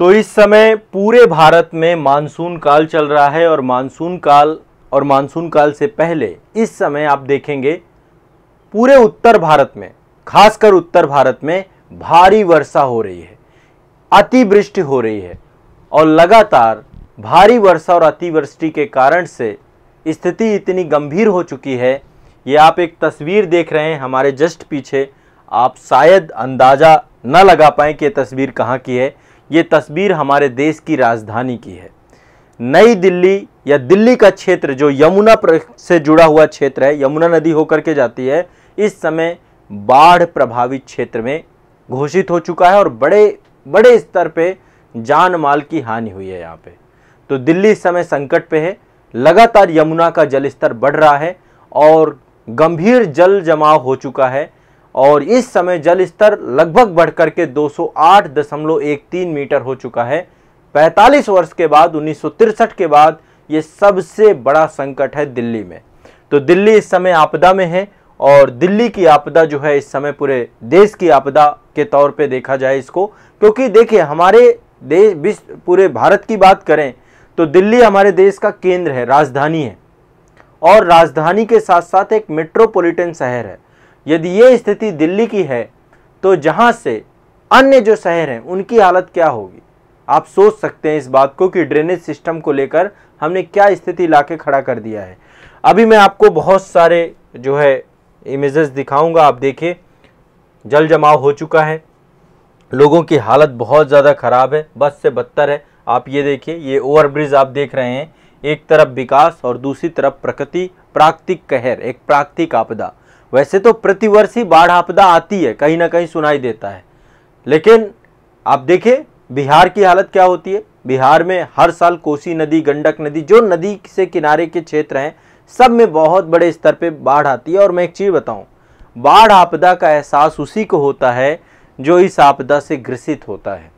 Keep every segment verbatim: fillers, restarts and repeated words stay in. तो इस समय पूरे भारत में मानसून काल चल रहा है और मानसून काल और मानसून काल से पहले इस समय आप देखेंगे पूरे उत्तर भारत में, खासकर उत्तर भारत में भारी वर्षा हो रही है, अतिवृष्टि हो रही है। और लगातार भारी वर्षा और अतिवृष्टि के कारण से स्थिति इतनी गंभीर हो चुकी है। ये आप एक तस्वीर देख रहे हैं हमारे जस्ट पीछे, आप शायद अंदाज़ा न लगा पाएँ कि ये तस्वीर कहाँ की है। ये तस्वीर हमारे देश की राजधानी की है, नई दिल्ली या दिल्ली का क्षेत्र जो यमुना से जुड़ा हुआ क्षेत्र है, यमुना नदी होकर के जाती है, इस समय बाढ़ प्रभावित क्षेत्र में घोषित हो चुका है और बड़े बड़े स्तर पे जान माल की हानि हुई है यहाँ पे। तो दिल्ली इस समय संकट पे है, लगातार यमुना का जलस्तर बढ़ रहा है और गंभीर जल जमाव हो चुका है और इस समय जल स्तर लगभग बढ़कर के दो सौ आठ दशमलव एक तीन मीटर हो चुका है। पैंतालीस वर्ष के बाद, उन्नीस सौ तिरसठ के बाद ये सबसे बड़ा संकट है दिल्ली में। तो दिल्ली इस समय आपदा में है और दिल्ली की आपदा जो है इस समय पूरे देश की आपदा के तौर पे देखा जाए इसको, क्योंकि देखिए हमारे देश विश्व पूरे भारत की बात करें तो दिल्ली हमारे देश का केंद्र है, राजधानी है और राजधानी के साथ साथ एक मेट्रोपॉलिटन शहर है। यदि ये स्थिति दिल्ली की है तो जहाँ से अन्य जो शहर हैं उनकी हालत क्या होगी, आप सोच सकते हैं इस बात को कि ड्रेनेज सिस्टम को लेकर हमने क्या स्थिति ला के खड़ा कर दिया है। अभी मैं आपको बहुत सारे जो है इमेजेस दिखाऊंगा, आप देखिए जल जमाव हो चुका है, लोगों की हालत बहुत ज़्यादा ख़राब है, बद से बदतर है। आप ये देखिए, ये ओवरब्रिज आप देख रहे हैं, एक तरफ विकास और दूसरी तरफ प्रकृति, प्राकृतिक कहर, एक प्राकृतिक आपदा। वैसे तो प्रतिवर्ष ही बाढ़ आपदा आती है, कहीं ना कहीं सुनाई देता है, लेकिन आप देखिए बिहार की हालत क्या होती है। बिहार में हर साल कोसी नदी, गंडक नदी, जो नदी से किनारे के क्षेत्र हैं, सब में बहुत बड़े स्तर पे बाढ़ आती है। और मैं एक चीज़ बताऊं, बाढ़ आपदा का एहसास उसी को होता है जो इस आपदा से ग्रसित होता है,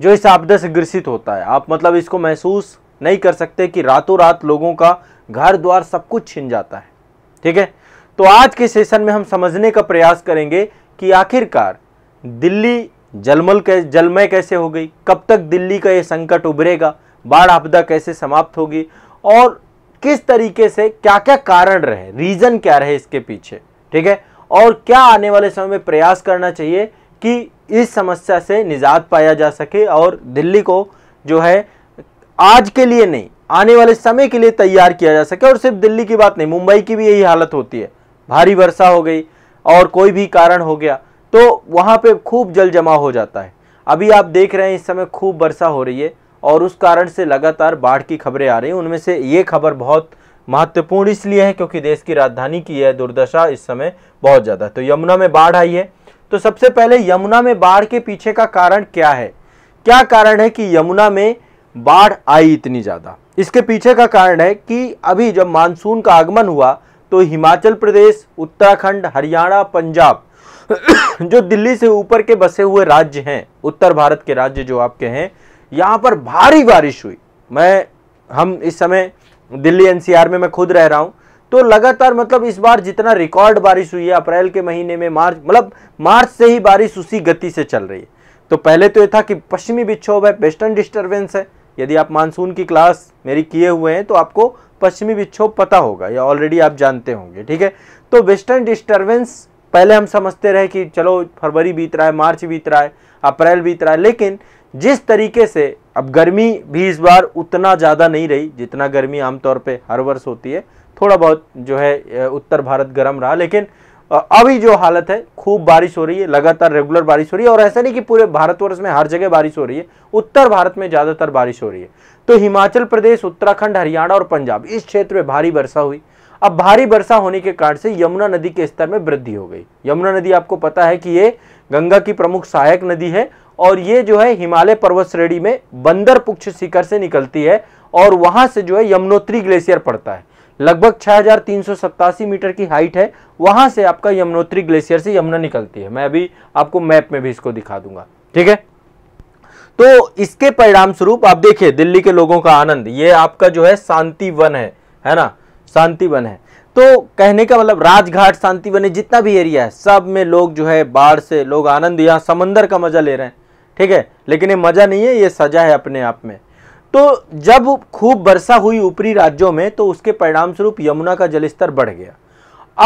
जो इस आपदा से ग्रसित होता है। आप मतलब इसको महसूस नहीं कर सकते कि रातों रात लोगों का घर द्वार सब कुछ छिन जाता है। ठीक है, तो आज के सेशन में हम समझने का प्रयास करेंगे कि आखिरकार दिल्ली जलमल जलमय कैसे हो गई, कब तक दिल्ली का ये संकट उभरेगा, बाढ़ आपदा कैसे समाप्त होगी और किस तरीके से क्या क्या कारण रहे, रीज़न क्या रहे इसके पीछे। ठीक है, और क्या आने वाले समय में प्रयास करना चाहिए कि इस समस्या से निजात पाया जा सके और दिल्ली को जो है आज के लिए नहीं, आने वाले समय के लिए तैयार किया जा सके। और सिर्फ दिल्ली की बात नहीं, मुंबई की भी यही हालत होती है, भारी वर्षा हो गई और कोई भी कारण हो गया तो वहाँ पे खूब जल जमा हो जाता है। अभी आप देख रहे हैं इस समय खूब वर्षा हो रही है और उस कारण से लगातार बाढ़ की खबरें आ रही हैं। उनमें से ये खबर बहुत महत्वपूर्ण इसलिए है क्योंकि देश की राजधानी की यह दुर्दशा इस समय बहुत ज़्यादा। तो यमुना में बाढ़ आई है, तो सबसे पहले यमुना में बाढ़ के पीछे का कारण क्या है, क्या कारण है कि यमुना में बाढ़ आई इतनी ज़्यादा। इसके पीछे का कारण है कि अभी जब मानसून का आगमन हुआ तो हिमाचल प्रदेश, उत्तराखंड, हरियाणा, पंजाब जो दिल्ली से ऊपर के बसे हुए राज्य हैं, उत्तर भारत के राज्य जो आपके हैं, यहाँ पर भारी बारिश हुई। मैं हम इस समय दिल्ली एनसीआर में मैं खुद रह रहा हूँ, तो लगातार मतलब इस बार जितना रिकॉर्ड बारिश हुई है अप्रैल के महीने में, मार्च मतलब मार्च से ही बारिश उसी गति से चल रही है। तो पहले तो ये था कि पश्चिमी विक्षोभ है, वेस्टर्न डिस्टर्बेंस है। यदि आप मानसून की क्लास मेरी किए हुए हैं तो आपको पश्चिमी विक्षोभ पता होगा या ऑलरेडी आप जानते होंगे। ठीक है, तो वेस्टर्न डिस्टर्बेंस पहले हम समझते रहे कि चलो फरवरी बीत रहा है, मार्च बीत रहा है, अप्रैल बीत रहा है, लेकिन जिस तरीके से अब गर्मी भी इस बार उतना ज़्यादा नहीं रही जितना गर्मी आमतौर पे हर वर्ष होती है, थोड़ा बहुत जो है उत्तर भारत गर्म रहा, लेकिन अभी जो हालत है खूब बारिश हो रही है, लगातार रेगुलर बारिश हो रही है। और ऐसा नहीं कि पूरे भारतवर्ष में हर जगह बारिश हो रही है, उत्तर भारत में ज़्यादातर बारिश हो रही है। तो हिमाचल प्रदेश, उत्तराखंड, हरियाणा और पंजाब इस क्षेत्र में भारी वर्षा हुई। अब भारी वर्षा होने के कारण से यमुना नदी के स्तर में वृद्धि हो गई। यमुना नदी आपको पता है कि ये गंगा की प्रमुख सहायक नदी है और ये जो है हिमालय पर्वत श्रेणी में बंदरपुच्छ शिखर से निकलती है और वहाँ से जो है यमुनोत्री ग्लेशियर पड़ता है। लगभग छह हज़ार तीन सौ सत्तासी मीटर की हाइट है, वहाँ से आपका यमुनोत्री ग्लेशियर से यमुना निकलती है। मैं अभी आपको मैप में भी इसको दिखा दूंगा। ठीक है, तो इसके परिणाम स्वरूप आप देखिए दिल्ली के लोगों का आनंद, ये आपका जो है शांति वन है, है ना, शांति वन है। तो कहने का मतलब राजघाट, शांति वन, जितना भी एरिया है सब में लोग जो है बाढ़ से लोग आनंद, यहाँ समंदर का मजा ले रहे हैं। ठीक है, लेकिन ये मज़ा नहीं है, ये सजा है अपने आप में। तो जब खूब वर्षा हुई ऊपरी राज्यों में तो उसके परिणामस्वरूप यमुना का जलस्तर बढ़ गया।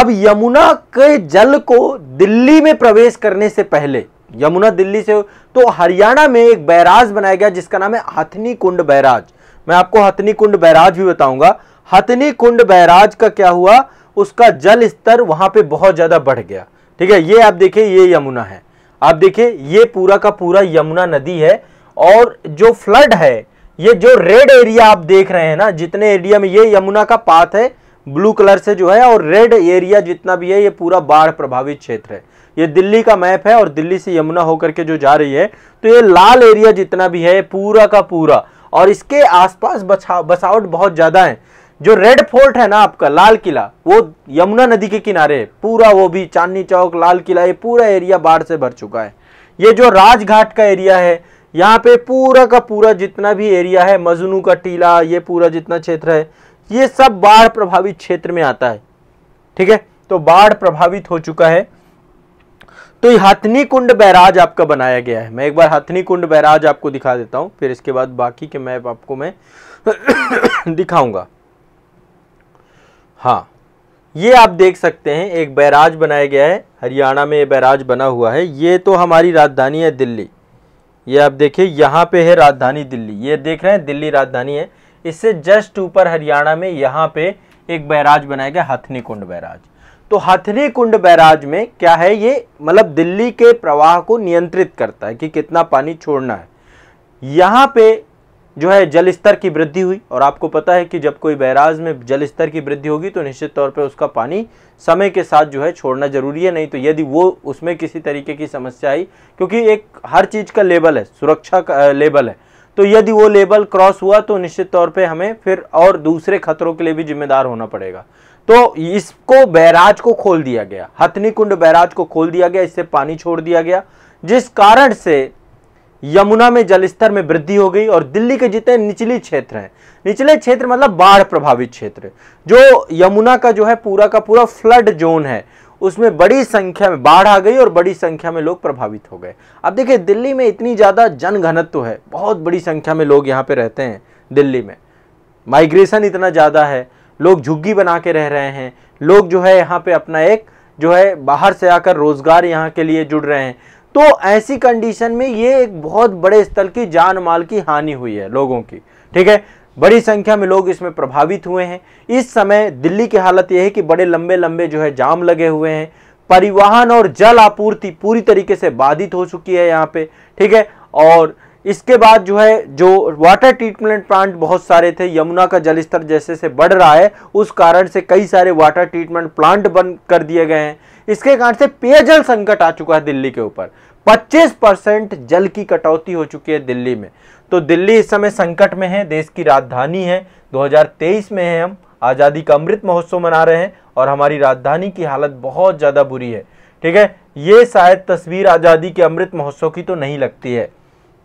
अब यमुना के जल को दिल्ली में प्रवेश करने से पहले, यमुना दिल्ली से, तो हरियाणा में एक बैराज बनाया गया जिसका नाम है हथनी कुंड बैराज। मैं आपको हथनी कुंड बैराज भी बताऊंगा। हथनी कुंड बैराज का क्या हुआ, उसका जल स्तर वहां पे बहुत ज्यादा बढ़ गया। ठीक है, ये आप देखिए, ये यमुना है, आप देखिए ये पूरा का पूरा यमुना नदी है। और जो फ्लड है, ये जो रेड एरिया आप देख रहे हैं ना, जितने एरिया में, ये यमुना का पाथ है ब्लू कलर से जो है, और रेड एरिया जितना भी है ये पूरा बाढ़ प्रभावित क्षेत्र है। ये दिल्ली का मैप है और दिल्ली से यमुना होकर के जो जा रही है, तो ये लाल एरिया जितना भी है पूरा का पूरा, और इसके आसपास बसाव बसावट बहुत ज़्यादा है। जो रेड फोर्ट है ना आपका, लाल किला, वो यमुना नदी के किनारे है पूरा, वो भी चांदनी चौक, लाल किला, ये पूरा एरिया बाढ़ से भर चुका है। ये जो राजघाट का एरिया है, यहाँ पे पूरा का पूरा जितना भी एरिया है, मजनू का टीला, ये पूरा जितना क्षेत्र है, ये सब बाढ़ प्रभावित क्षेत्र में आता है। ठीक है, तो बाढ़ प्रभावित हो चुका है। तो हथनी कुंड बैराज आपका बनाया गया है। मैं एक बार हथनी कुंड बैराज आपको दिखा देता हूँ, फिर इसके बाद बाकी के मैप आपको मैं दिखाऊंगा। हाँ, ये आप देख सकते हैं एक बैराज बनाया गया है, हरियाणा में ये बैराज बना हुआ है। ये तो हमारी राजधानी है दिल्ली, ये आप देखिए यहाँ पे है राजधानी दिल्ली, ये देख रहे हैं दिल्ली राजधानी है। इससे जस्ट ऊपर हरियाणा में यहाँ पे एक बैराज बनाया गया, हथनी कुंड बैराज। तो हथनी कुंड बैराज में क्या है, ये मतलब दिल्ली के प्रवाह को नियंत्रित करता है कि कितना पानी छोड़ना है। यहाँ पे जो है जलस्तर की वृद्धि हुई, और आपको पता है कि जब कोई बैराज में जलस्तर की वृद्धि होगी तो निश्चित तौर पे उसका पानी समय के साथ जो है छोड़ना जरूरी है, नहीं तो यदि वो उसमें किसी तरीके की समस्या आई, क्योंकि एक हर चीज़ का लेवल है, सुरक्षा का लेवल है, तो यदि वो लेवल क्रॉस हुआ तो निश्चित तौर पे हमें फिर और दूसरे खतरों के लिए भी जिम्मेदार होना पड़ेगा। तो इसको बैराज को खोल दिया गया, हथनी कुंड बैराज को खोल दिया गया, इससे पानी छोड़ दिया गया, जिस कारण से यमुना में जलस्तर में वृद्धि हो गई। और दिल्ली के जितने निचले क्षेत्र हैं, निचले क्षेत्र मतलब बाढ़ प्रभावित क्षेत्र, जो यमुना का जो है पूरा का पूरा फ्लड जोन है, उसमें बड़ी संख्या में बाढ़ आ गई और बड़ी संख्या में लोग प्रभावित हो गए। अब देखिए दिल्ली में इतनी ज़्यादा जनघनत्व है, बहुत बड़ी संख्या में लोग यहाँ पे रहते हैं दिल्ली में, माइग्रेशन इतना ज़्यादा है, लोग झुग्गी बना के रह रहे हैं, लोग जो है यहाँ पे अपना एक जो है बाहर से आकर रोजगार यहाँ के लिए जुड़ रहे हैं। तो ऐसी कंडीशन में ये एक बहुत बड़े स्तर की जान माल की हानि हुई है लोगों की। ठीक है, बड़ी संख्या में लोग इसमें प्रभावित हुए हैं। इस समय दिल्ली की हालत यह है कि बड़े लंबे लंबे जो है जाम लगे हुए हैं, परिवहन और जल आपूर्ति पूरी तरीके से बाधित हो चुकी है यहाँ पे। ठीक है, और इसके बाद जो है जो वाटर ट्रीटमेंट प्लांट बहुत सारे थे, यमुना का जलस्तर जैसे से बढ़ रहा है उस कारण से कई सारे वाटर ट्रीटमेंट प्लांट बंद कर दिए गए हैं। इसके कारण से पेयजल संकट आ चुका है दिल्ली के ऊपर, पच्चीस परसेंट जल की कटौती हो चुकी है दिल्ली में। तो दिल्ली इस समय संकट में है, देश की राजधानी है, दो हज़ार तेईस में है, हम आज़ादी का अमृत महोत्सव मना रहे हैं और हमारी राजधानी की हालत बहुत ज़्यादा बुरी है। ठीक है, ये शायद तस्वीर आज़ादी के अमृत महोत्सव की तो नहीं लगती है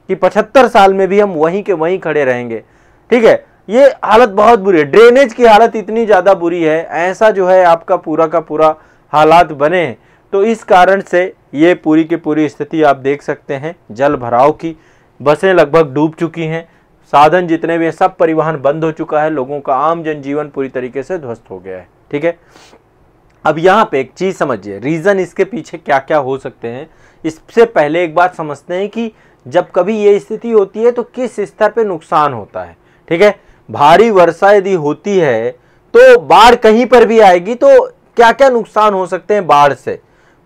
कि पचहत्तर साल में भी हम वहीं के वहीं खड़े रहेंगे। ठीक है, ये हालत बहुत बुरी है, ड्रेनेज की हालत इतनी ज़्यादा बुरी है, ऐसा जो है आपका पूरा का पूरा हालात बने हैं। तो इस कारण से ये पूरी की पूरी स्थिति आप देख सकते हैं जल भराव की, बसें लगभग डूब चुकी हैं, साधन जितने भी हैं सब परिवहन बंद हो चुका है, लोगों का आम जनजीवन पूरी तरीके से ध्वस्त हो गया है। ठीक है, अब यहाँ पे एक चीज़ समझिए, रीज़न इसके पीछे क्या क्या हो सकते हैं, इससे पहले एक बात समझते हैं कि जब कभी ये स्थिति होती है तो किस स्तर पर नुकसान होता है। ठीक है, भारी वर्षा यदि होती है तो बाढ़ कहीं पर भी आएगी, तो क्या क्या नुकसान हो सकते हैं बाढ़ से,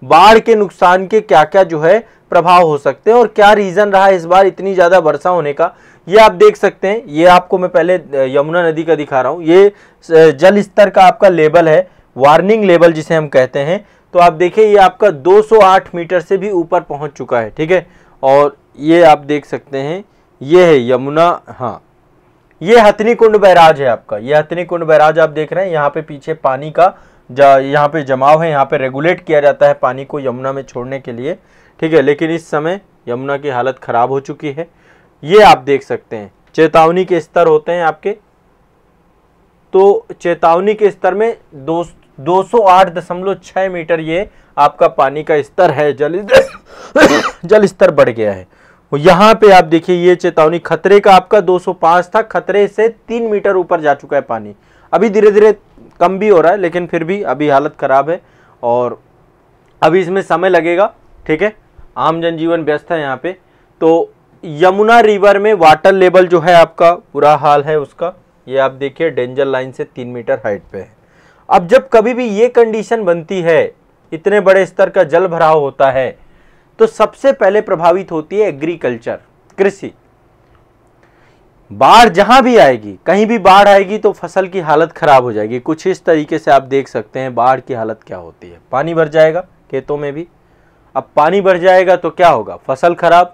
बाढ़ के नुकसान के क्या क्या जो है प्रभाव हो सकते हैं, और क्या रीज़न रहा इस बार इतनी ज़्यादा वर्षा होने का, ये आप देख सकते हैं। ये आपको मैं पहले यमुना नदी का दिखा रहा हूँ, ये जल स्तर का आपका लेवल है, वार्निंग लेवल जिसे हम कहते हैं। तो आप देखिए ये आपका दो सौ आठ मीटर से भी ऊपर पहुँच चुका है। ठीक है, और ये आप देख सकते हैं ये है यमुना, हाँ ये हथनी कुंड बैराज है आपका, ये हथनी कुंड बैराज आप देख रहे हैं, यहाँ पे पीछे पानी का यहाँ पे जमाव है, यहाँ पे रेगुलेट किया जाता है पानी को यमुना में छोड़ने के लिए। ठीक है, लेकिन इस समय यमुना की हालत खराब हो चुकी है, ये आप देख सकते हैं। चेतावनी के स्तर होते हैं आपके, तो चेतावनी के स्तर में दो दो सौ आठ दशमलव छः मीटर ये आपका पानी का स्तर है, जल जल स्तर बढ़ गया है। और यहाँ पे आप देखिए ये चेतावनी, खतरे का आपका दो सौ पाँच था, खतरे से तीन मीटर ऊपर जा चुका है पानी। अभी धीरे धीरे कम भी हो रहा है लेकिन फिर भी अभी हालत ख़राब है और अभी इसमें समय लगेगा। ठीक है, आम जनजीवन व्यस्त है यहाँ पे। तो यमुना रिवर में वाटर लेवल जो है आपका बुरा हाल है उसका, ये आप देखिए डेंजर लाइन से तीन मीटर हाइट पे है। अब जब कभी भी ये कंडीशन बनती है, इतने बड़े स्तर का जल भराव होता है, तो सबसे पहले प्रभावित होती है एग्रीकल्चर, कृषि। बाढ़ जहां भी आएगी, कहीं भी बाढ़ आएगी तो फसल की हालत खराब हो जाएगी। कुछ इस तरीके से आप देख सकते हैं बाढ़ की हालत क्या होती है। पानी भर जाएगा खेतों में भी। अब पानी भर जाएगा तो क्या होगा, फसल खराब,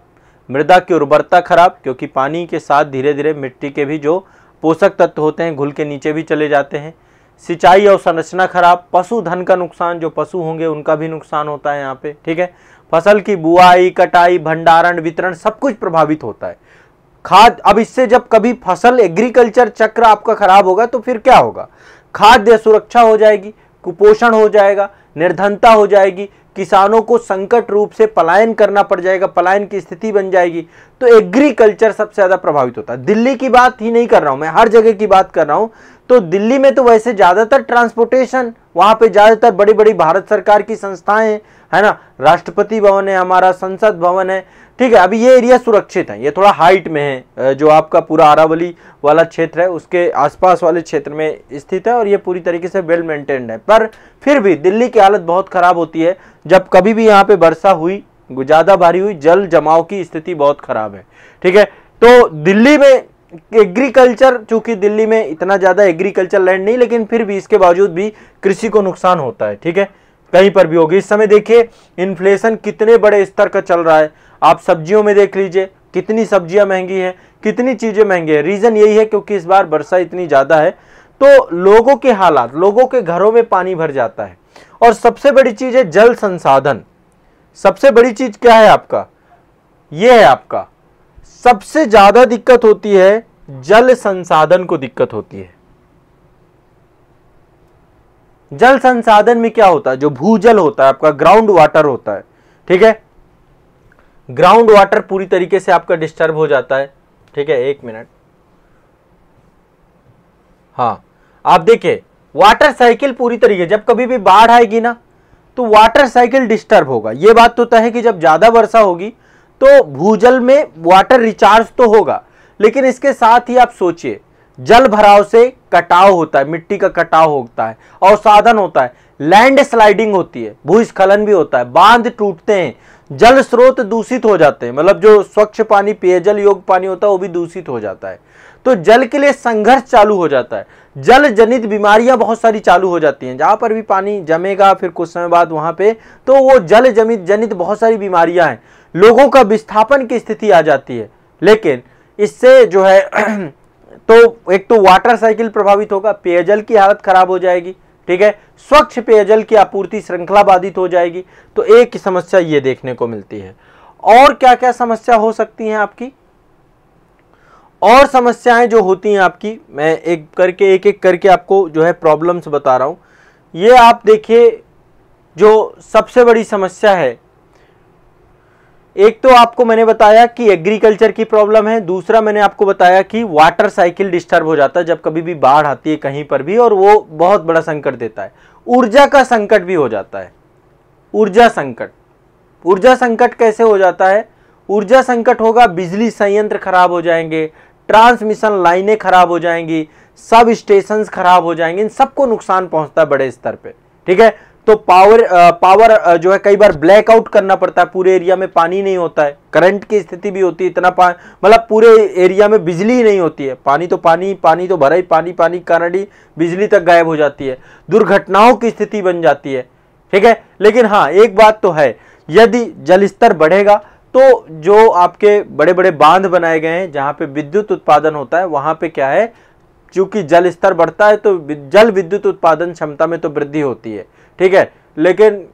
मृदा की उर्वरता खराब, क्योंकि पानी के साथ धीरे धीरे मिट्टी के भी जो पोषक तत्व होते हैं घुल के नीचे भी चले जाते हैं। सिंचाई और संरचना खराब, पशुधन का नुकसान, जो पशु होंगे उनका भी नुकसान होता है यहाँ पे। ठीक है, फसल की बुआई, कटाई, भंडारण, वितरण सब कुछ प्रभावित होता है। खाद, अब इससे जब कभी फसल एग्रीकल्चर चक्र आपका खराब होगा तो फिर क्या होगा, खाद्य सुरक्षा हो जाएगी, कुपोषण हो जाएगा, निर्धनता हो जाएगी, किसानों को संकट रूप से पलायन करना पड़ जाएगा, पलायन की स्थिति बन जाएगी। तो एग्रीकल्चर सबसे ज़्यादा प्रभावित होता है। दिल्ली की बात ही नहीं कर रहा हूँ मैं, हर जगह की बात कर रहा हूँ। तो दिल्ली में तो वैसे ज़्यादातर ट्रांसपोर्टेशन, वहाँ पे ज़्यादातर बड़ी बड़ी भारत सरकार की संस्थाएं हैं, है ना। राष्ट्रपति भवन है हमारा, संसद भवन है। ठीक है, अभी ये एरिया सुरक्षित है, ये थोड़ा हाइट में है, जो आपका पूरा अरावली वाला क्षेत्र है उसके आसपास वाले क्षेत्र में स्थित है और ये पूरी तरीके से वेल मेंटेन्ड है। पर फिर भी दिल्ली की हालत बहुत ख़राब होती है। जब कभी भी यहाँ पे वर्षा हुई, ज़्यादा भारी हुई, जल जमाव की स्थिति बहुत ख़राब है। ठीक है, तो दिल्ली में एग्रीकल्चर, चूंकि दिल्ली में इतना ज़्यादा एग्रीकल्चर लैंड नहीं, लेकिन फिर भी इसके बावजूद भी कृषि को नुकसान होता है। ठीक है, कहीं पर भी होगी। इस समय देखिए इन्फ्लेशन कितने बड़े स्तर का चल रहा है। आप सब्जियों में देख लीजिए कितनी सब्जियां महंगी हैं, कितनी चीज़ें महंगी हैं। रीज़न यही है क्योंकि इस बार वर्षा इतनी ज़्यादा है तो लोगों के हालात, लोगों के घरों में पानी भर जाता है। और सबसे बड़ी चीज़ है जल संसाधन। सबसे बड़ी चीज़ क्या है आपका, ये है आपका सबसे ज़्यादा दिक्कत होती है, जल संसाधन को दिक्कत होती है। जल संसाधन में क्या होता है, जो भूजल होता है आपका, ग्राउंड वाटर होता है। ठीक है, ग्राउंड वाटर पूरी तरीके से आपका डिस्टर्ब हो जाता है। ठीक है, एक मिनट। हाँ, आप देखिए वाटर साइकिल पूरी तरीके, जब कभी भी बाढ़ आएगी ना तो वाटर साइकिल डिस्टर्ब होगा। ये बात तो तय है कि जब ज़्यादा वर्षा होगी तो भूजल में वाटर रिचार्ज तो होगा, लेकिन इसके साथ ही आप सोचिए जल भराव से कटाव होता है, मिट्टी का कटाव होता है, अवसाधन होता है, लैंड स्लाइडिंग होती है, भूस्खलन भी होता है, बांध टूटते हैं, जल स्रोत दूषित हो जाते हैं, मतलब जो स्वच्छ पानी, पेयजल योग्य पानी होता है वो भी दूषित हो जाता है। तो जल के लिए संघर्ष चालू हो जाता है, जल जनित बीमारियां बहुत सारी चालू हो जाती हैं। जहाँ पर भी पानी जमेगा फिर कुछ समय बाद वहाँ पे तो वो जल जनित जनित बहुत सारी बीमारियां हैं, लोगों का विस्थापन की स्थिति आ जाती है। लेकिन इससे जो है तो एक तो वाटर साइकिल प्रभावित होगा, पेयजल की हालत खराब हो जाएगी। ठीक है, स्वच्छ पेयजल की आपूर्ति श्रृंखला बाधित हो जाएगी। तो एक समस्या ये देखने को मिलती है। और क्या क्या समस्या हो सकती हैं आपकी, और समस्याएं जो होती हैं आपकी, मैं एक करके एक एक करके आपको जो है प्रॉब्लम्स बता रहा हूँ। ये आप देखिए जो सबसे बड़ी समस्या है, एक तो आपको मैंने बताया कि एग्रीकल्चर की प्रॉब्लम है, दूसरा मैंने आपको बताया कि वाटर साइकिल डिस्टर्ब हो जाता है जब कभी भी बाढ़ आती है कहीं पर भी, और वो बहुत बड़ा संकट देता है। ऊर्जा का संकट भी हो जाता है, ऊर्जा संकट। ऊर्जा संकट कैसे हो जाता है, ऊर्जा संकट होगा, बिजली संयंत्र खराब हो जाएंगे, ट्रांसमिशन लाइनें खराब हो जाएंगी, सब स्टेशन खराब हो जाएंगे, इन सबको नुकसान पहुंचता है बड़े स्तर पे। ठीक है, तो पावर पावर जो है कई बार ब्लैकआउट करना पड़ता है, पूरे एरिया में पानी नहीं होता है, करंट की स्थिति भी होती है, इतना मतलब पूरे एरिया में बिजली नहीं होती है, पानी तो पानी पानी तो भरा ही पानी पानी कारण ही बिजली तक गायब हो जाती है, दुर्घटनाओं की स्थिति बन जाती है। ठीक है, लेकिन हाँ एक बात तो है, यदि जलस्तर बढ़ेगा तो जो आपके बड़े बड़े बांध बनाए गए हैं जहाँ पे विद्युत उत्पादन होता है, वहाँ पे क्या है, चूंकि जल स्तर बढ़ता है तो जल विद्युत उत्पादन क्षमता में तो वृद्धि होती है। ठीक है, लेकिन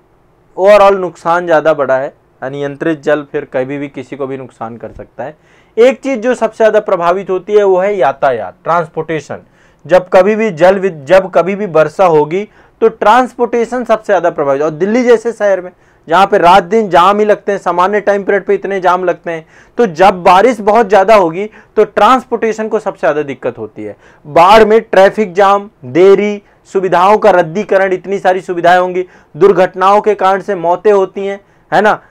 ओवरऑल नुकसान ज़्यादा बड़ा है, अनियंत्रित जल फिर कभी भी किसी को भी नुकसान कर सकता है। एक चीज़ जो सबसे ज़्यादा प्रभावित होती है वो है यातायात, ट्रांसपोर्टेशन। जब कभी भी जल जब कभी भी वर्षा होगी तो ट्रांसपोर्टेशन सबसे ज़्यादा प्रभावित, और दिल्ली जैसे शहर में जहाँ पे रात दिन जाम ही लगते हैं, सामान्य टाइम पीरियड पे इतने जाम लगते हैं। तो जब बारिश बहुत ज़्यादा होगी तो ट्रांसपोर्टेशन को सबसे ज़्यादा दिक्कत होती है। बाढ़ में ट्रैफिक जाम, देरी, सुविधाओं का रद्दीकरण, इतनी सारी सुविधाएं होंगी, दुर्घटनाओं के कारण से मौतें होती हैं, है ना।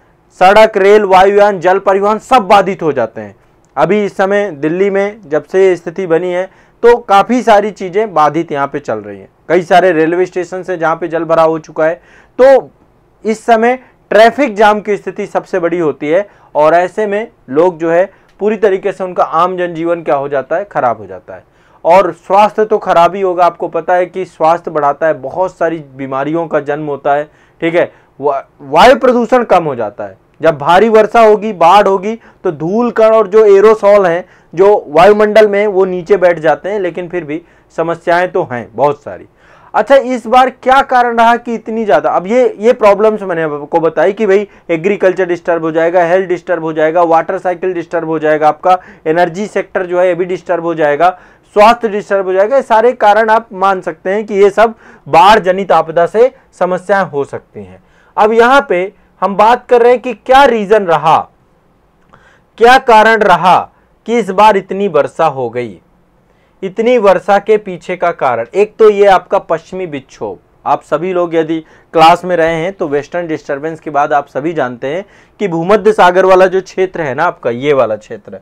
सड़क, रेल, वायुयान, जल परिवहन सब बाधित हो जाते हैं। अभी इस समय दिल्ली में जब से ये स्थिति बनी है तो काफ़ी सारी चीज़ें बाधित यहाँ पे चल रही हैं। कई सारे रेलवे स्टेशन से जहाँ पे जल भराव हो चुका है। तो इस समय ट्रैफिक जाम की स्थिति सबसे बड़ी होती है और ऐसे में लोग जो है पूरी तरीके से उनका आम जनजीवन क्या हो जाता है, खराब हो जाता है। और स्वास्थ्य तो खराब ही होगा। आपको पता है कि स्वास्थ्य बढ़ाता है, बहुत सारी बीमारियों का जन्म होता है, ठीक है। वायु प्रदूषण कम हो जाता है। जब भारी वर्षा होगी, बाढ़ होगी तो धूल कण और जो एरोसॉल हैं जो वायुमंडल में, वो नीचे बैठ जाते हैं। लेकिन फिर भी समस्याएं तो हैं बहुत सारी। अच्छा, इस बार क्या कारण रहा कि इतनी ज़्यादा, अब ये ये प्रॉब्लम्स मैंने आपको बताई कि भाई एग्रीकल्चर डिस्टर्ब हो जाएगा, हेल्थ डिस्टर्ब हो जाएगा, वाटर साइकिल डिस्टर्ब हो जाएगा, आपका एनर्जी सेक्टर जो है ये भी डिस्टर्ब हो जाएगा, स्वास्थ्य डिस्टर्ब हो जाएगा। ये सारे कारण आप मान सकते हैं कि ये सब बाढ़ जनित आपदा से समस्याएं हो सकती हैं। अब यहाँ पे हम बात कर रहे हैं कि क्या रीज़न रहा, क्या कारण रहा कि इस बार इतनी वर्षा हो गई। इतनी वर्षा के पीछे का कारण, एक तो ये आपका पश्चिमी विक्षोभ। आप सभी लोग यदि क्लास में रहे हैं तो वेस्टर्न डिस्टर्बेंस के बाद आप सभी जानते हैं कि भूमध्य सागर वाला जो क्षेत्र है ना, आपका ये वाला क्षेत्र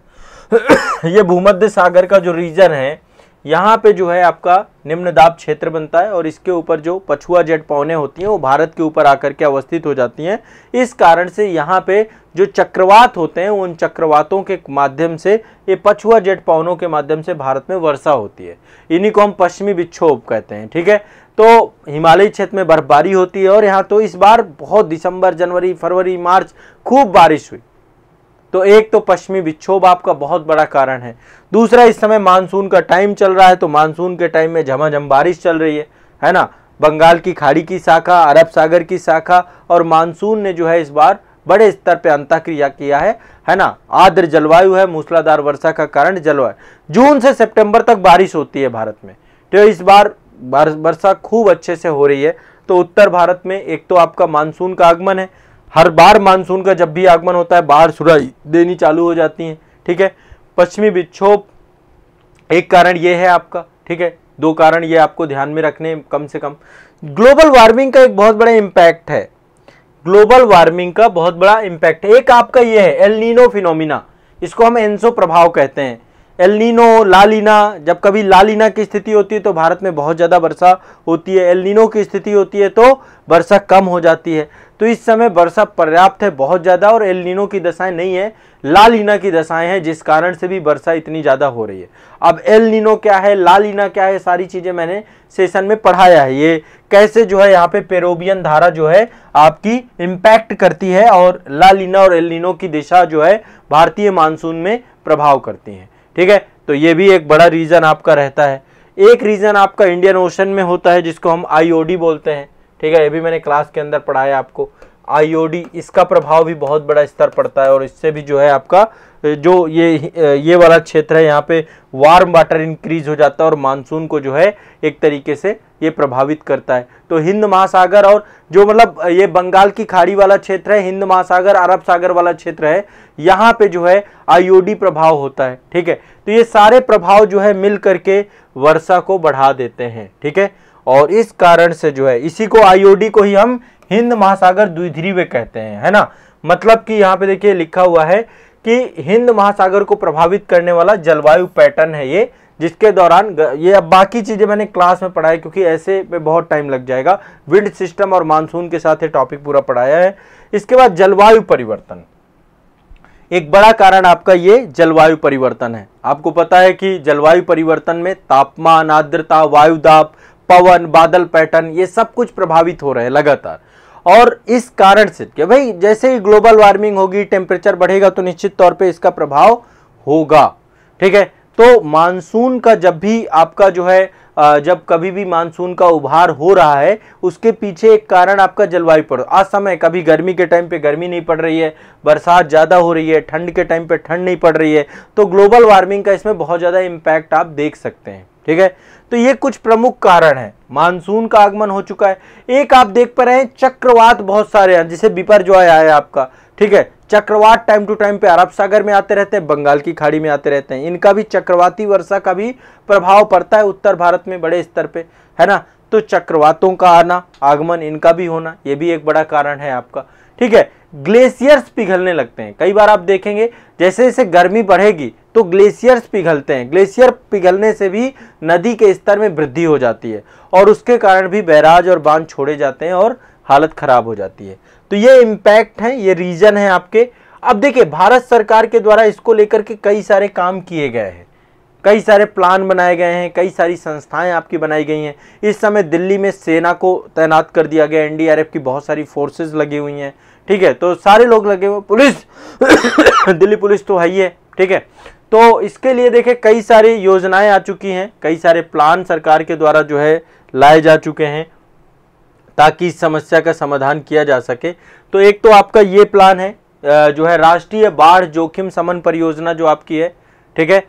है ये भूमध्य सागर का जो रीजन है, यहाँ पे जो है आपका निम्न दाब क्षेत्र बनता है और इसके ऊपर जो पछुआ जेट पवनें होती हैं वो भारत के ऊपर आकर के अवस्थित हो जाती हैं। इस कारण से यहाँ पे जो चक्रवात होते हैं, उन चक्रवातों के माध्यम से, ये पछुआ जेट पवनों के माध्यम से भारत में वर्षा होती है। इन्हीं को हम पश्चिमी विक्षोभ कहते हैं, ठीक है। तो हिमालयी क्षेत्र में बर्फबारी होती है और यहाँ तो इस बार बहुत, दिसंबर, जनवरी, फरवरी, मार्च खूब बारिश हुई। तो एक तो पश्चिमी विक्षोभ आपका बहुत बड़ा कारण है। दूसरा, इस समय मानसून का टाइम चल रहा है तो मानसून के टाइम में झमाझम बारिश चल रही है, है ना। बंगाल की खाड़ी की शाखा, अरब सागर की शाखा और मानसून ने जो है इस बार बड़े स्तर पे अंतःक्रिया किया है, है ना। आर्द्र जलवायु है, मूसलाधार वर्षा का कारण जलवायु। जून से सितंबर तक बारिश होती है भारत में, तो इस बार वर्षा खूब अच्छे से हो रही है। तो उत्तर भारत में एक तो आपका मानसून का आगमन है। हर बार मानसून का जब भी आगमन होता है बाढ़ सुराई देनी चालू हो जाती है, ठीक है। पश्चिमी विक्षोभ एक कारण ये है आपका, ठीक है। दो कारण ये आपको ध्यान में रखने, कम से कम। ग्लोबल वार्मिंग का एक बहुत बड़ा इम्पैक्ट है, ग्लोबल वार्मिंग का बहुत बड़ा इम्पैक्ट है। एक आपका ये है एल नीनो फिनोमिना, इसको हम एनसो प्रभाव कहते हैं। एल नीनो, लालीना, जब कभी लालीना की स्थिति होती है तो भारत में बहुत ज़्यादा वर्षा होती है, एल नीनो की स्थिति होती है तो वर्षा कम हो जाती है। तो इस समय वर्षा पर्याप्त है बहुत ज़्यादा और एल नीनो की दशाएं नहीं है, लालीना की दशाएं हैं, जिस कारण से भी वर्षा इतनी ज़्यादा हो रही है। अब एल नीनो क्या है, लालीना क्या है, सारी चीज़ें मैंने सेशन में पढ़ाया है। ये कैसे जो है यहाँ पे पेरूवियन धारा जो है आपकी इम्पैक्ट करती है और लालीना और एल नीनो की दिशा जो है भारतीय मानसून में प्रभाव करती है, ठीक है। तो ये भी एक बड़ा रीज़न आपका रहता है। एक रीज़न आपका इंडियन ओशन में होता है जिसको हम आईओडी बोलते हैं, ठीक है। ये भी मैंने क्लास के अंदर पढ़ाया आपको, आईओडी। इसका प्रभाव भी बहुत बड़ा स्तर पड़ता है और इससे भी जो है आपका जो ये ये वाला क्षेत्र है यहाँ पे वार्म वाटर इंक्रीज हो जाता है और मानसून को जो है एक तरीके से ये प्रभावित करता है। तो हिंद महासागर और जो मतलब ये बंगाल की खाड़ी वाला क्षेत्र है, हिंद महासागर, अरब सागर वाला क्षेत्र है, यहाँ पे जो है आईओडी प्रभाव होता है, ठीक है। तो ये सारे प्रभाव जो है मिल करके वर्षा को बढ़ा देते हैं, ठीक है। और इस कारण से जो है, इसी को आईओडी को ही हम हिंद महासागर द्विध्रुव कहते हैं, है ना। मतलब कि यहाँ पे देखिए लिखा हुआ है कि हिंद महासागर को प्रभावित करने वाला जलवायु पैटर्न है ये, जिसके दौरान ये, अब बाकी चीज़ें मैंने क्लास में पढ़ाई क्योंकि ऐसे में बहुत टाइम लग जाएगा। विंड सिस्टम और मानसून के साथ ये टॉपिक पूरा पढ़ाया है। इसके बाद जलवायु परिवर्तन, एक बड़ा कारण आपका ये जलवायु परिवर्तन है। आपको पता है कि जलवायु परिवर्तन में तापमान, आर्द्रता, वायुदाब, पवन, बादल पैटर्न, ये सब कुछ प्रभावित हो रहे हैं लगातार। और इस कारण से कि भाई जैसे ही ग्लोबल वार्मिंग होगी, टेम्परेचर बढ़ेगा तो निश्चित तौर पे इसका प्रभाव होगा, ठीक है। तो मानसून का जब भी आपका जो है जब कभी भी मानसून का उभार हो रहा है उसके पीछे एक कारण आपका जलवायु पड़ असमय, कभी गर्मी के टाइम पे गर्मी नहीं पड़ रही है, बरसात ज़्यादा हो रही है, ठंड के टाइम पे ठंड नहीं पड़ रही है, तो ग्लोबल वार्मिंग का इसमें बहुत ज़्यादा इम्पैक्ट आप देख सकते हैं। ठीक है, तो ये कुछ प्रमुख कारण हैं। मानसून का आगमन हो चुका है। एक आप देख पा रहे हैं चक्रवात बहुत सारे हैं, जिसे बिपर जो आया है आपका, ठीक है, चक्रवात टाइम टू टाइम पे अरब सागर में आते रहते हैं, बंगाल की खाड़ी में आते रहते हैं, इनका भी चक्रवाती वर्षा का भी प्रभाव पड़ता है उत्तर भारत में बड़े स्तर पे, है ना। तो चक्रवातों का आना, आगमन, इनका भी होना, ये भी एक बड़ा कारण है आपका। ठीक है, ग्लेशियर्स पिघलने लगते हैं। कई बार आप देखेंगे जैसे जैसे गर्मी बढ़ेगी तो ग्लेशियर्स पिघलते हैं, ग्लेशियर पिघलने से भी नदी के स्तर में वृद्धि हो जाती है और उसके कारण भी बैराज और बांध छोड़े जाते हैं और हालत खराब हो जाती है। तो ये इम्पैक्ट है, ये रीजन है आपके। अब देखिए भारत सरकार के द्वारा इसको लेकर के कई सारे काम किए गए हैं, कई सारे प्लान बनाए गए हैं, कई सारी संस्थाएं आपकी बनाई गई हैं। इस समय दिल्ली में सेना को तैनात कर दिया गया, एन डी आर एफ की बहुत सारी फोर्सेज लगी हुई हैं, ठीक है, तो सारे लोग लगे हुए, पुलिस दिल्ली पुलिस तो है ही है, ठीक है। तो इसके लिए देखें कई सारी योजनाएं आ चुकी हैं, कई सारे प्लान सरकार के द्वारा जो है लाए जा चुके हैं ताकि इस समस्या का समाधान किया जा सके। तो एक तो आपका ये प्लान है जो है राष्ट्रीय बाढ़ जोखिम समन परियोजना जो आपकी है, ठीक है,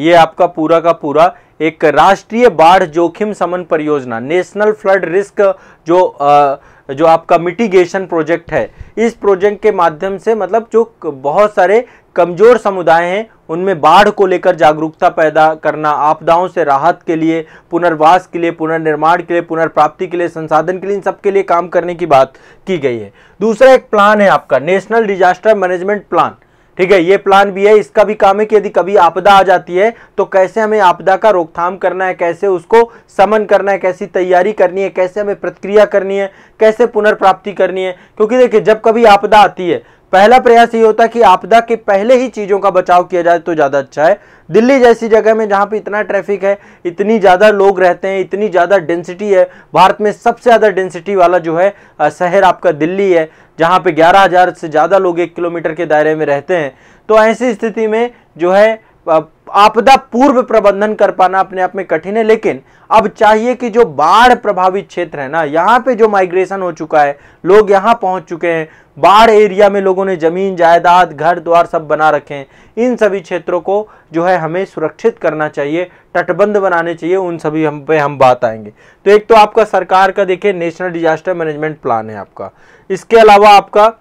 ये आपका पूरा का पूरा एक राष्ट्रीय बाढ़ जोखिम समन परियोजना, नेशनल फ्लड रिस्क जो आ, जो आपका मिटिगेशन प्रोजेक्ट है, इस प्रोजेक्ट के माध्यम से मतलब जो बहुत सारे कमज़ोर समुदाय हैं उनमें बाढ़ को लेकर जागरूकता पैदा करना, आपदाओं से राहत के लिए, पुनर्वास के लिए, पुनर्निर्माण के लिए, पुनर्प्राप्ति के लिए, संसाधन के लिए, इन सब के लिए काम करने की बात की गई है। दूसरा एक प्लान है आपका नेशनल डिजास्टर मैनेजमेंट प्लान, ठीक है, ये प्लान भी है। इसका भी काम है कि यदि कभी आपदा आ जाती है तो कैसे हमें आपदा का रोकथाम करना है, कैसे उसको समन करना है, कैसी तैयारी करनी है, कैसे हमें प्रतिक्रिया करनी है, कैसे पुनर्प्राप्ति करनी है। क्योंकि देखिए जब कभी आपदा आती है पहला प्रयास ये होता है कि आपदा के पहले ही चीज़ों का बचाव किया जाए तो ज़्यादा अच्छा है। दिल्ली जैसी जगह में जहाँ पे इतना ट्रैफिक है, इतनी ज़्यादा लोग रहते हैं, इतनी ज़्यादा डेंसिटी है, भारत में सबसे ज़्यादा डेंसिटी वाला जो है शहर आपका दिल्ली है, जहाँ पे ग्यारह हज़ार से ज़्यादा लोग एक किलोमीटर के दायरे में रहते हैं। तो ऐसी स्थिति में जो है आपदा पूर्व प्रबंधन कर पाना अपने आप में कठिन है, लेकिन अब चाहिए कि जो बाढ़ प्रभावित क्षेत्र है ना, यहाँ पे जो माइग्रेशन हो चुका है, लोग यहाँ पहुँच चुके हैं, बाढ़ एरिया में लोगों ने जमीन जायदाद घर द्वार सब बना रखे हैं, इन सभी क्षेत्रों को जो है हमें सुरक्षित करना चाहिए, तटबंध बनाने चाहिए, उन सभी हम पे हम बात आएंगे। तो एक तो आपका सरकार का देखिए नेशनल डिजास्टर मैनेजमेंट प्लान है आपका। इसके अलावा आपका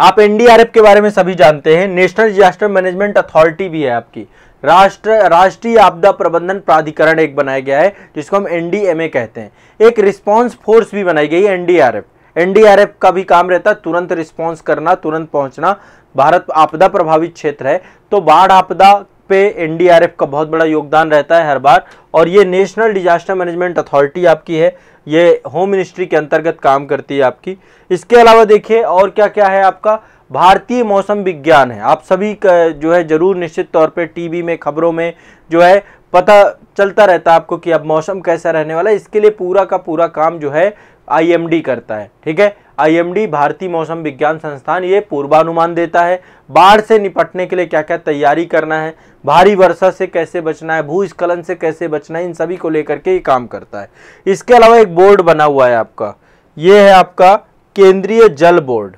आप एन डी आर एफ के बारे में सभी जानते हैं, नेशनल डिजास्टर मैनेजमेंट अथॉरिटी भी है आपकी, राष्ट्र राष्ट्रीय आपदा प्रबंधन प्राधिकरण एक बनाया गया है जिसको हम एन डी एम ए कहते हैं। एक रिस्पांस फोर्स भी बनाई गई है, N D R F. N D R F का भी काम रहता है तुरंत रिस्पांस करना, तुरंत पहुंचना। भारत आपदा प्रभावित क्षेत्र है तो बाढ़ आपदा पे एन डी आर एफ का बहुत बड़ा योगदान रहता है हर बार, और ये नेशनल डिजास्टर मैनेजमेंट अथॉरिटी आपकी है, ये होम मिनिस्ट्री के अंतर्गत काम करती है आपकी। इसके अलावा देखिए और क्या क्या है आपका, भारतीय मौसम विज्ञान है। आप सभी का जो है जरूर निश्चित तौर पे टी वी में, खबरों में जो है पता चलता रहता है आपको कि अब मौसम कैसा रहने वाला है। इसके लिए पूरा का पूरा काम जो है आई एम डी करता है, ठीक है। आई एम डी भारतीय मौसम विज्ञान संस्थान ये पूर्वानुमान देता है, बाढ़ से निपटने के लिए क्या क्या तैयारी करना है, भारी वर्षा से कैसे बचना है, भूस्खलन से कैसे बचना है, इन सभी को लेकर के ये काम करता है। इसके अलावा एक बोर्ड बना हुआ है आपका, ये है आपका केंद्रीय जल बोर्ड,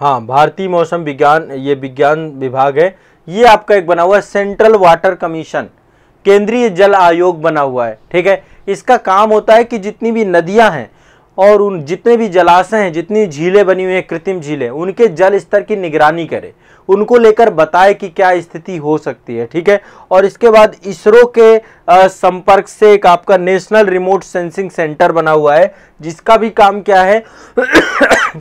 हाँ, भारतीय मौसम विज्ञान, ये विज्ञान विभाग है। ये आपका एक बना हुआ है सेंट्रल वाटर कमीशन, केंद्रीय जल आयोग बना हुआ है, ठीक है। इसका काम होता है कि जितनी भी नदियां हैं और उन जितने भी जलाशय हैं, जितनी झीलें बनी हुई हैं, कृत्रिम झीलें, उनके जल स्तर की निगरानी करे, उनको लेकर बताए कि क्या स्थिति हो सकती है, ठीक है। और इसके बाद इसरो के आ, संपर्क से एक आपका नेशनल रिमोट सेंसिंग सेंटर बना हुआ है, जिसका भी काम क्या है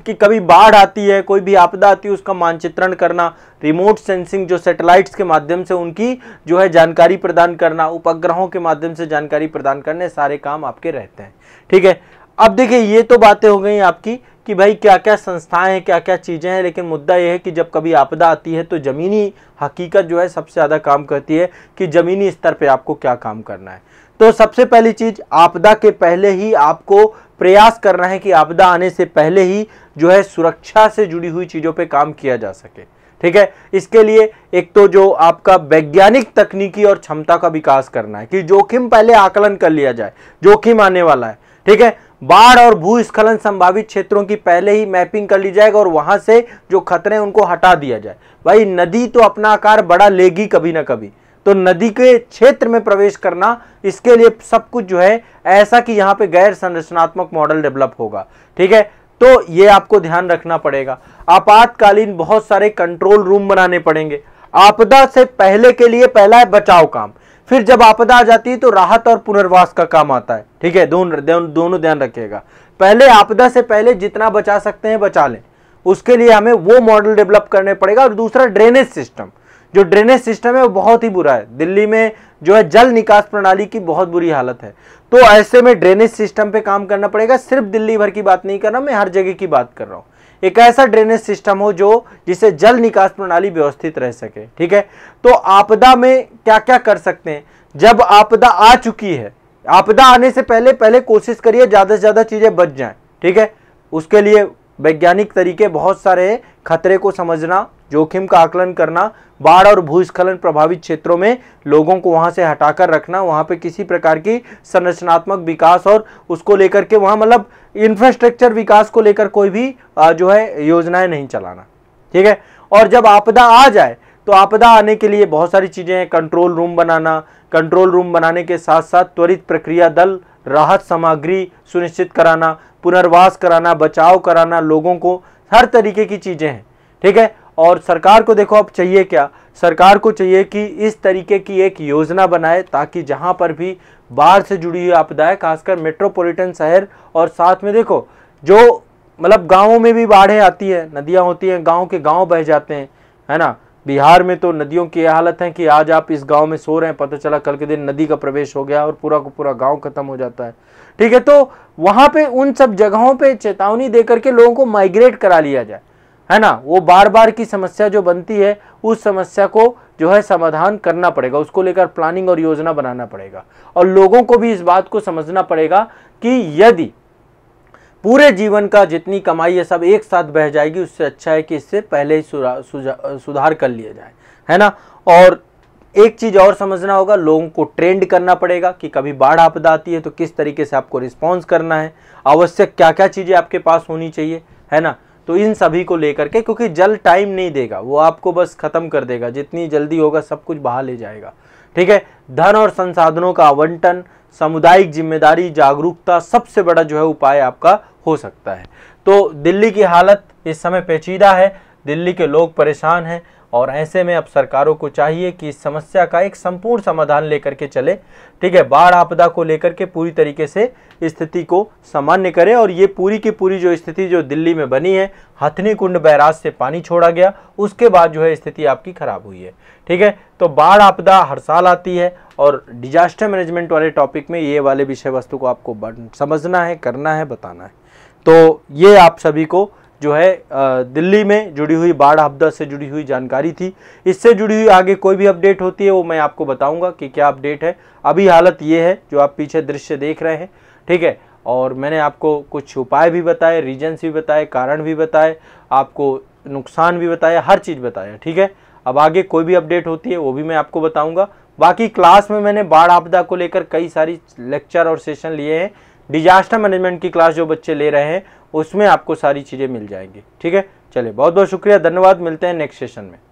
कि कभी बाढ़ आती है, कोई भी आपदा आती है, उसका मानचित्रण करना, रिमोट सेंसिंग जो सैटेलाइट्स के माध्यम से उनकी जो है जानकारी प्रदान करना, उपग्रहों के माध्यम से जानकारी प्रदान करने, सारे काम आपके रहते हैं, ठीक है। अब देखिए ये तो बातें हो गई आपकी कि भाई क्या क्या संस्थाएं हैं, क्या क्या चीज़ें हैं, लेकिन मुद्दा यह है कि जब कभी आपदा आती है तो ज़मीनी हकीकत जो है सबसे ज़्यादा काम करती है कि ज़मीनी स्तर पे आपको क्या काम करना है। तो सबसे पहली चीज़, आपदा के पहले ही आपको प्रयास करना है कि आपदा आने से पहले ही जो है सुरक्षा से जुड़ी हुई चीज़ों पर काम किया जा सके, ठीक है। इसके लिए एक तो जो आपका वैज्ञानिक तकनीकी और क्षमता का विकास करना है कि जोखिम पहले आकलन कर लिया जाए, जोखिम आने वाला है, ठीक है। बाढ़ और भूस्खलन संभावित क्षेत्रों की पहले ही मैपिंग कर ली जाएगा और वहां से जो खतरे हैं उनको हटा दिया जाए। भाई नदी तो अपना आकार बड़ा लेगी कभी ना कभी, तो नदी के क्षेत्र में प्रवेश करना, इसके लिए सब कुछ जो है ऐसा कि यहाँ पे गैर संरचनात्मक मॉडल डेवलप होगा, ठीक है। तो ये आपको ध्यान रखना पड़ेगा। आपातकालीन बहुत सारे कंट्रोल रूम बनाने पड़ेंगे। आपदा से पहले के लिए पहला है बचाव काम, फिर जब आपदा आ जाती है तो राहत और पुनर्वास का काम आता है, ठीक है। दोनों दोन, दोनों ध्यान रखिएगा। पहले आपदा से पहले जितना बचा सकते हैं बचा लें, उसके लिए हमें वो मॉडल डेवलप करने पड़ेगा। और दूसरा ड्रेनेज सिस्टम, जो ड्रेनेज सिस्टम है वो बहुत ही बुरा है। दिल्ली में जो है जल निकास प्रणाली की बहुत बुरी हालत है, तो ऐसे में ड्रेनेज सिस्टम पे काम करना पड़ेगा। सिर्फ दिल्ली भर की बात नहीं कर रहा, मैं हर जगह की बात कर रहा हूँ। एक ऐसा ड्रेनेज सिस्टम हो जो जिससे जल निकास प्रणाली व्यवस्थित रह सके, ठीक है। तो आपदा में क्या क्या कर सकते हैं, जब आपदा आ चुकी है, आपदा आने से पहले पहले कोशिश करिए ज़्यादा से ज़्यादा चीज़ें बच जाएँ, ठीक है। उसके लिए वैज्ञानिक तरीके बहुत सारे हैं, खतरे को समझना, जोखिम का आकलन करना, बाढ़ और भूस्खलन प्रभावित क्षेत्रों में लोगों को वहां से हटाकर रखना, वहां पे किसी प्रकार की संरचनात्मक विकास और उसको लेकर के वहां मतलब इंफ्रास्ट्रक्चर विकास को लेकर कोई भी जो है योजनाएं नहीं चलाना, ठीक है। और जब आपदा आ जाए तो आपदा आने के लिए बहुत सारी चीज़ें हैं, कंट्रोल रूम बनाना, कंट्रोल रूम बनाने के साथ साथ त्वरित प्रक्रिया दल, राहत सामग्री सुनिश्चित कराना, पुनर्वास कराना, बचाव कराना, लोगों को हर तरीके की चीज़ें हैं, ठीक है। और सरकार को देखो अब चाहिए क्या, सरकार को चाहिए कि इस तरीके की एक योजना बनाए ताकि जहां पर भी बाढ़ से जुड़ी हुई आपदाएं, खासकर मेट्रोपॉलिटन शहर और साथ में देखो जो मतलब गांवों में भी बाढ़ें आती है, नदियां होती हैं, गांव के गांव बह जाते हैं, है ना। बिहार में तो नदियों की यह हालत है कि आज आप इस गांव में सो रहे हैं, पता चला कल के दिन नदी का प्रवेश हो गया और पूरा का पूरा गांव खत्म हो जाता है, ठीक है। तो वहां पे उन सब जगहों पे चेतावनी दे करके लोगों को माइग्रेट करा लिया जाए, है ना। वो बार बार की समस्या जो बनती है उस समस्या को जो है समाधान करना पड़ेगा, उसको लेकर प्लानिंग और योजना बनाना पड़ेगा। और लोगों को भी इस बात को समझना पड़ेगा कि यदि पूरे जीवन का जितनी कमाई है सब एक साथ बह जाएगी, उससे अच्छा है कि इससे पहले ही सुधार कर लिया जाए, है ना। और एक चीज़ और समझना होगा, लोगों को ट्रेंड करना पड़ेगा कि कभी बाढ़ आपदा आती है तो किस तरीके से आपको रिस्पॉन्स करना है, आवश्यक क्या क्या चीज़ें आपके पास होनी चाहिए, है ना। तो इन सभी को लेकर के, क्योंकि जल टाइम नहीं देगा, वो आपको बस ख़त्म कर देगा, जितनी जल्दी होगा सब कुछ बहा ले जाएगा, ठीक है। धन और संसाधनों का आवंटन, सामुदायिक जिम्मेदारी, जागरूकता सबसे बड़ा जो है उपाय आपका हो सकता है। तो दिल्ली की हालत इस समय पेचीदा है, दिल्ली के लोग परेशान हैं और ऐसे में अब सरकारों को चाहिए कि इस समस्या का एक संपूर्ण समाधान लेकर के चले, ठीक है। बाढ़ आपदा को लेकर के पूरी तरीके से स्थिति को सामान्य करें। और ये पूरी की पूरी जो स्थिति जो दिल्ली में बनी है, हथनी कुंड बैराज से पानी छोड़ा गया, उसके बाद जो है स्थिति आपकी खराब हुई है, ठीक है। तो बाढ़ आपदा हर साल आती है और डिजास्टर मैनेजमेंट वाले टॉपिक में ये वाले विषय वस्तु को आपको समझना है, करना है, बताना है। तो ये आप सभी को जो है दिल्ली में जुड़ी हुई बाढ़ आपदा से जुड़ी हुई जानकारी थी। इससे जुड़ी हुई आगे कोई भी अपडेट होती है वो मैं आपको बताऊंगा कि क्या अपडेट है। अभी हालत ये है जो आप पीछे दृश्य देख रहे हैं, ठीक है। और मैंने आपको कुछ उपाय भी बताए, रीजन्स भी बताए, कारण भी बताए, आपको नुकसान भी बताया, हर चीज़ बताया, ठीक है। अब आगे कोई भी अपडेट होती है वो भी मैं आपको बताऊँगा। बाकी क्लास में मैंने बाढ़ आपदा को लेकर कई सारी लेक्चर और सेशन लिए हैं। डिजास्टर मैनेजमेंट की क्लास जो बच्चे ले रहे हैं उसमें आपको सारी चीज़ें मिल जाएंगी, ठीक है। चलिए, बहुत बहुत शुक्रिया, धन्यवाद। मिलते हैं नेक्स्ट सेशन में।